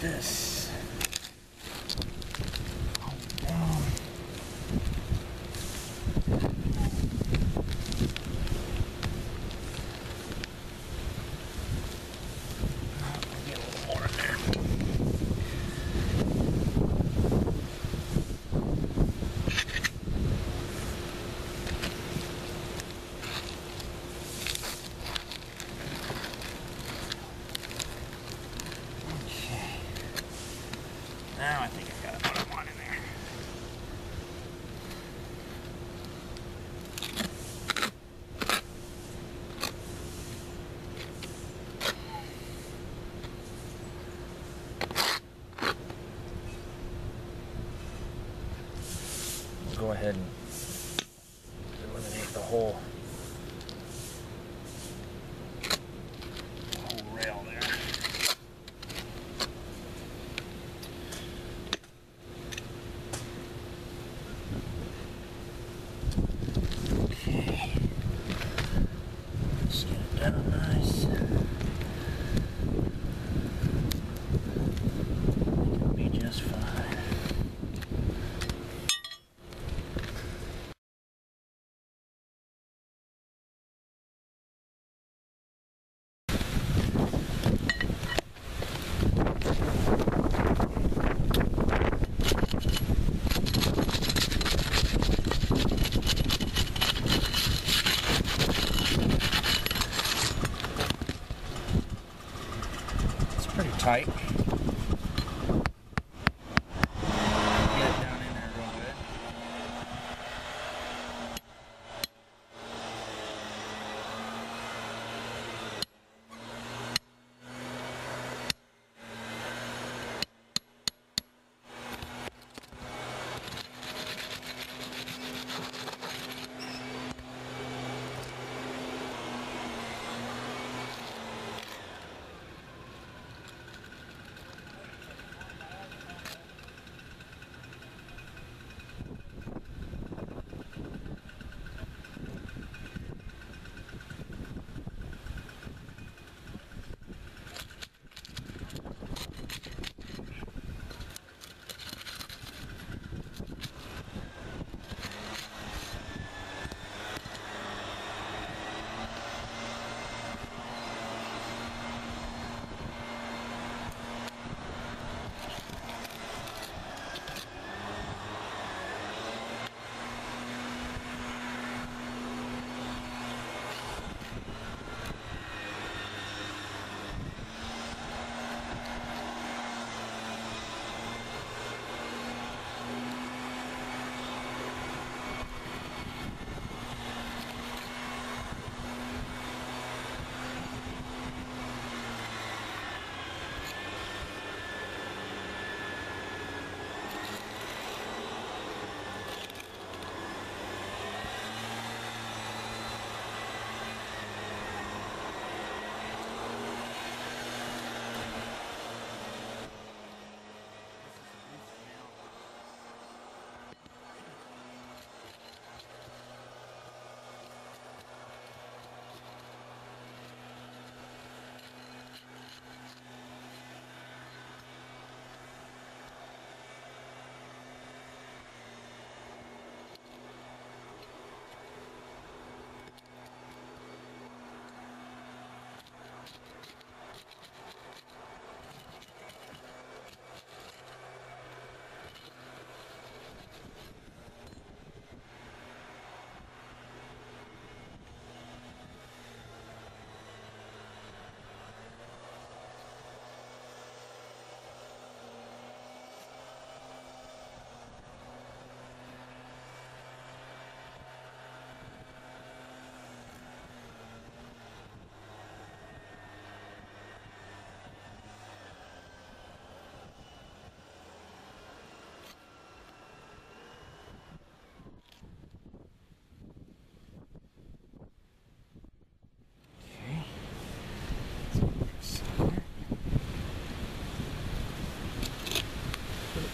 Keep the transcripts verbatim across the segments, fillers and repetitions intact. this. Oh, no. I'll get a little more in there. Now I think I got what I want in there. We'll go ahead and eliminate the whole, whole rail there. Pretty tight. Get it down in there a little bit.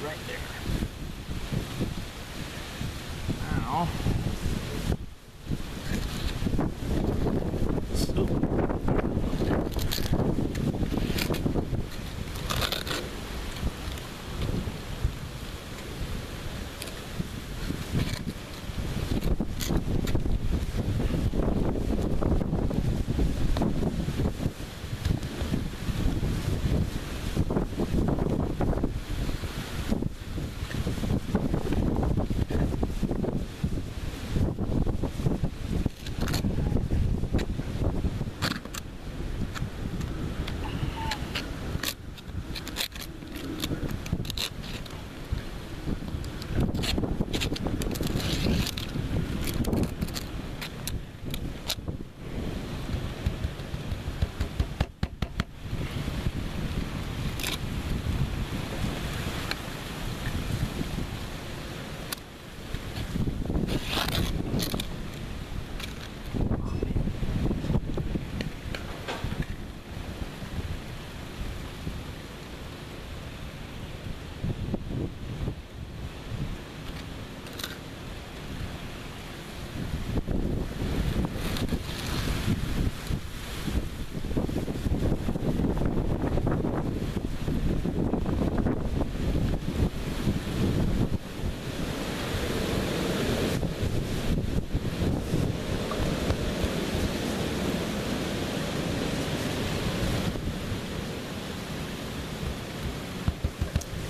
Right there. Now, so,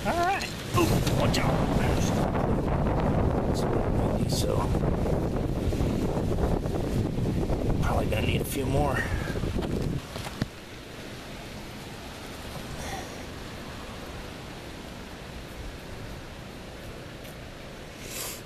All right. Oh, watch out. There's... That's what I need, so... Probably gonna need a few more.